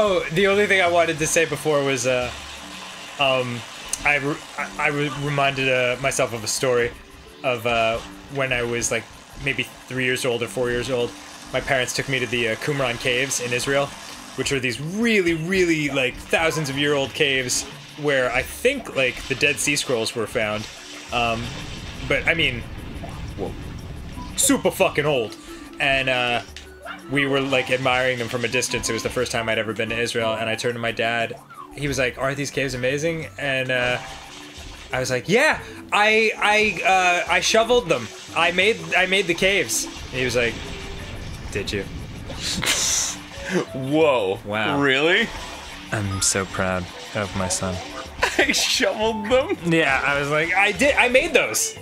Oh, the only thing I wanted to say before was, I reminded myself of a story of when I was like maybe 3 years old or 4 years old. My parents took me to the Qumran Caves in Israel, which are these really, really like thousands of year old caves where I think like the Dead Sea Scrolls were found. But I mean, whoa, super fucking old. And we were like admiring them from a distance. It was the first time I'd ever been to Israel. And I turned to my dad. He was like, aren't these caves amazing? And I was like, yeah, I shoveled them. I made the caves. And he was like, did you? Whoa. Wow. Really? I'm so proud of my son. I shoveled them? Yeah, I was like, I did. I made those.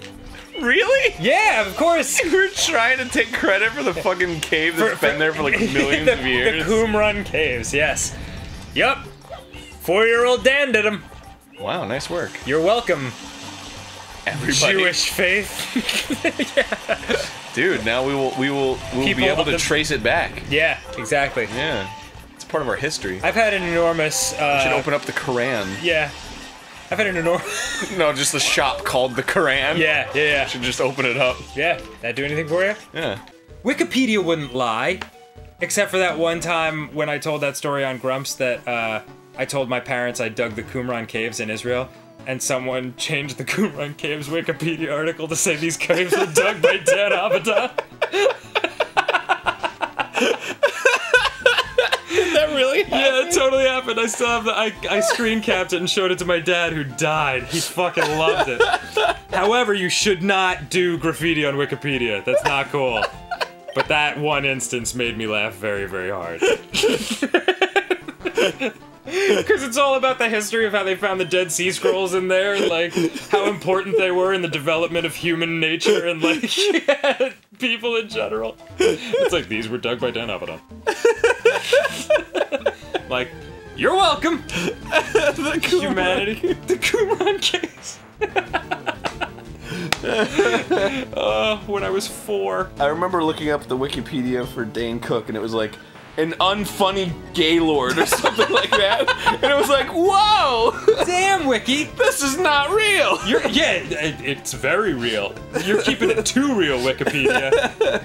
Really? Yeah, of course. You were trying to take credit for the fucking cave that's been there for like millions of years. The Qumran Caves, yes. Yup. 4-year-old Dan did them. Wow, nice work. You're welcome. Everybody. Jewish faith. Yeah. Dude, now we'll be able to trace it back. Yeah, exactly. Yeah, it's part of our history. I've had an enormous. We should open up the Quran. Yeah. I've had an enormous. No, just the shop called the Quran. Yeah, yeah, yeah. Should just open it up. Yeah, that do anything for you? Yeah. Wikipedia wouldn't lie, except for that one time when I told that story on Grumps that I told my parents I dug the Qumran Caves in Israel, and someone changed the Qumran Caves Wikipedia article to say these caves were dug by Dan Abada. That really happened? Yeah, it totally happened. I still have the. I screen capped it and showed it to my dad, who died. He fucking loved it. However, you should not do graffiti on Wikipedia. That's not cool. But that one instance made me laugh very, very hard. Because it's all about the history of how they found the Dead Sea Scrolls in there, and like how important they were in the development of human nature and like yeah, people in general. It's like these were dug by Dan Abadon. Like, you're welcome. The humanity, the Qumran Caves. When I was 4, I remember looking up the Wikipedia for Dane Cook, and it was like an unfunny gaylord or something like that, and it was like, whoa, damn Wiki, this is not real. You're, yeah, it's very real. You're keeping it too real, Wikipedia.